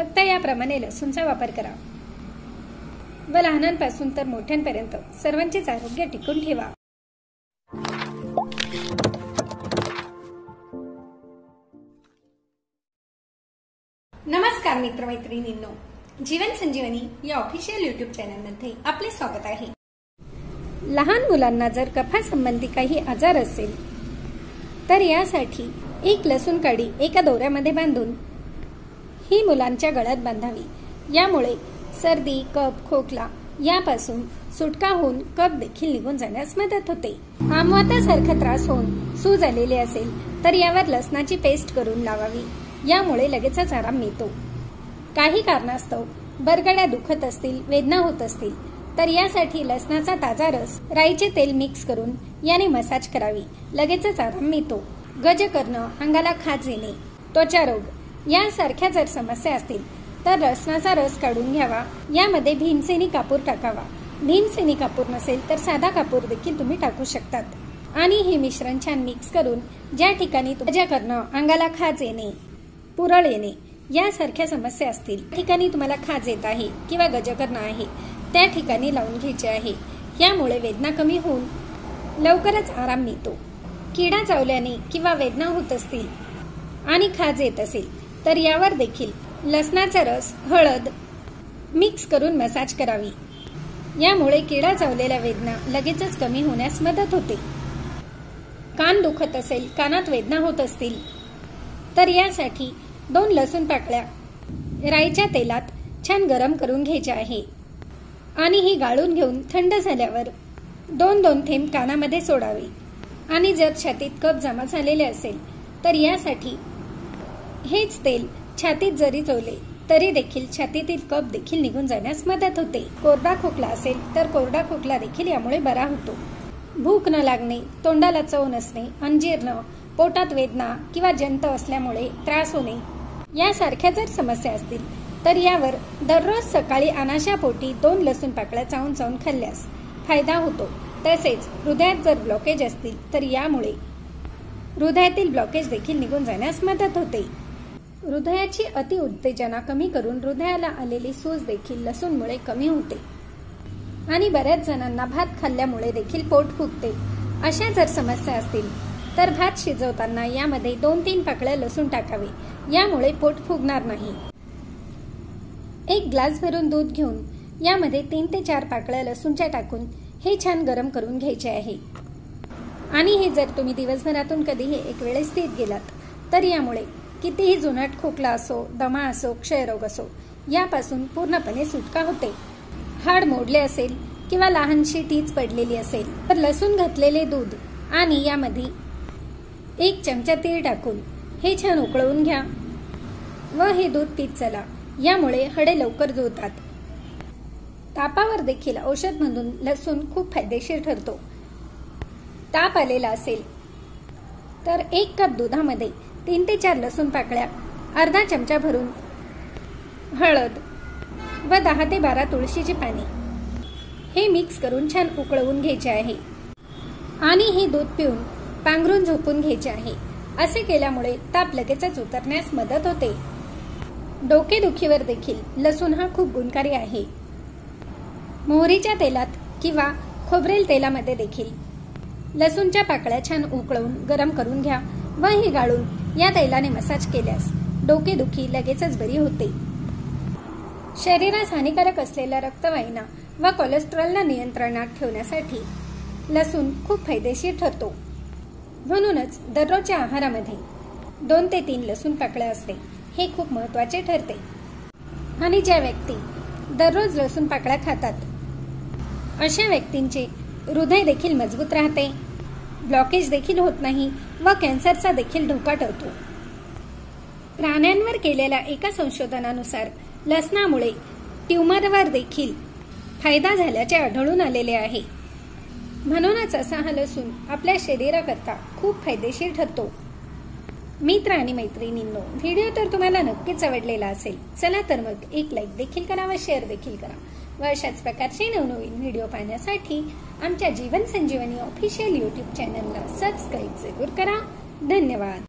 फक्त याप्रमाणे लसूणचा वापर करा व लहानांपासून तर मोठ्यांपर्यंत सर्वांचेच आरोग्य टिकून ठेवा। नमस्कार मित्रमैत्रिणींनो, जीवन संजीवनी या ऑफिशियल यूट्यूब चॅनल मध्ये आपले स्वागत आहे। लहान मुलांना जर कफा संबंधी काही आजार असेल तर यासाठी एक लसूण काडी एका दोऱ्यामध्ये बांधून ही मुलांच्या गळ्यात बांधावी। यामुळे सर्दी, कफ, खोकला यापासून सुटका होऊन कफ देखील निघून जाण्यास मदत होते। आमवातासारखा त्रास होऊन सूज आलेले असेल तर यावर लसणाची पेस्ट करून लावावी, यामुळे लगेचच आराम मिळतो। काही कारणास्तव बरगड्या दुखत असतील, वेदना होत असतील तर यासाठी लसणाचा ताजा रस, राईचे तेल मिक्स करून याने मसाज करावी, लगेचच आराम मिळतो। गजकर्ण, अंगाला खाज येणे, त्वचा रोग यासारख्या जर समस्या असतील तर लसणाचा रस काढून घ्यावा, यामध्ये भीमसेनी कापूर टाकावा। भीमसेनी कापूर नसेल तर साधा कापूर देखील तुम्ही टाकू शकतात आणि हे मिश्रण छान मिक्स करून ज्या ठिकाणी गजकर्ण, अंगाला खाज येणे, पुरळ येणे यासारख्या समस्या असतील, ठिकाणी तुम्हाला खाज येत आहे किंवा गजकर्ण आहे त्या ठिकाणी लावून घ्यायचे आहे। यामुळे वेदना कमी होऊन लवकरच आराम मिळतो। किडा चावल्याने किंवा वेदना होत असतील आणि खाज येत असेल तर यावर देखील लसणाचा रस, हळद मिक्स करून मसाज करावी, यामुळे किडा चावलेल्या वेदना लगेचच कमी होण्यास मदत होते। कान दुखत असेल, कानात वेदना होत असतील तर यासाठी 2 लसूण पाकळ्या राईच्या तेलात छान गरम करून घ्यायचे आहे आणि ही गाळून घेऊन थंड झाल्यावर 2-2 थेंब कानामध्ये सोडावे। आणि जर छातीत कफ जमा झालेले असेल तर यासाठी हेच तेल छातीत जरी चोळले तरी देखील छातीतील कफ देखील निघून जाण्यास मदत होते। कोरडा खोकला असेल तर कोरडा खोकला देखील यामुळे बरा होतो। भूक न लागणे, तोंडाला चव नसणे, अंजीर्ण, पोटात वेदना किंवा जंत असल्यामुळे त्रास होणे यासारख्या जर समस्या असतील तर यावर दररोज सकाळी अनाशा पोटी 2 लसूण पाकळ्या चावून चावून खाल्ल्यास फायदा होतो। तसेच हृदयात जर ब्लॉकेज असतील तर यामुळे हृदयातील ब्लॉकेज देखील निघून जाण्यास मदत होते। हृदयाची अतिउत्तेजना कमी करून हृदयाला आलेली सूज देखील लसूणमुळे कमी होते। आणि बऱ्याच जणांना भात खाल्ल्यामुळे देखील पोट फुगते, अशा जर समस्या असतील तर भात शिजवताना यामध्ये 2-3 पाकळ्या लसूण टाकावे, यामुळे पोट फुगणार नाही। एक ग्लास भरून दूध घेऊन यामध्ये 3 ते 4 पाकळ्या लसूणच्या टाकून हे छान गरम करून घ्यायचे आहे। आणि हे जर तुम्ही दिवसभरातून कधीही एक वेळेस पीत गेलात तर यामुळे कितीही जुनाट खोकला असो, दमा असो, क्षयरोग असो यापासून पूर्णपणे सुटका होते। हाड मोडले असेल किंवा लहानशी टीच पडलेली असेल तर लसूण घातलेले दूध आणि यामध्ये 1 चमचा तेल टाकून हे छान उकळवून घ्या व हे दूध पीत चला, यामुळे हाडे लवकर जुळतात। तापावर देखील औषध म्हणून लसूण खूप फायदेशीर ठरतो। ताप आलेला असेल तर 1 कप दुधामध्ये 3 ते 4 लसूण पाकळ्या, अर्धा चमचा भरून हळद व 10 ते 12 तुळशीची पाने हे मिक्स करून छान उकळवून घ्यायचे आहे आणि हे दूध पिऊन पांघरून झोपून घ्यायचे आहे। असे केल्यामुळे ताप लगेचच उतरण्यास मदत होते। डोकेदुखीवर देखील लसूण हा खूप गुणकारी आहे। मोहरीच्या तेलात किंवा खोबरेल तेलामध्ये देखील लसूणच्या पाकळ्या छान उकळवून गरम करून घ्या व हे गाळून या तेलाने मसाज केल्यास डोकेदुखी लगेचच बरी होते। शरीरास हानिकारक असलेल्या रक्तवाहिन्या व कोलेस्ट्रॉलला नियंत्रणात ठेवण्यासाठी लसूण खूप फायदेशीर ठरतो। म्हणूनच दररोजच्या आहारामध्ये 2 ते 3 लसूण पाकळ्या असते हे खूप महत्त्वाचे ठरते। आणि ज्या व्यक्ती दररोज लसूण पाकळ्या खातात अशा व्यक्तींचे हृदय देखील मजबूत राहते, ब्लॉकेज देखील होत नाही व कॅन्सरचा देखील धोका टळतो। प्राण्यांवर केलेल्या एका संशोधनानुसार लसणामुळे ट्यूमरवर देखील फायदा झाल्याचे आढळून आलेले आहे। म्हणूनच असा हा लसूण आपल्या शरीराकरता खूप फायदेशीर ठरतो। मित्र आणि मैत्रिणींनो, व्हिडिओ तर तुम्हाला नक्कीच आवडलेला असेल, चला तर मग एक लाईक देखील करा व शेअर देखील करा व अशाच प्रकारचे नवनवीन व्हिडिओ पाहण्यासाठी आमच्या जीवन संजीवनी ऑफिशियल यूट्यूब चॅनलला सबस्क्राईब जरूर करा। धन्यवाद।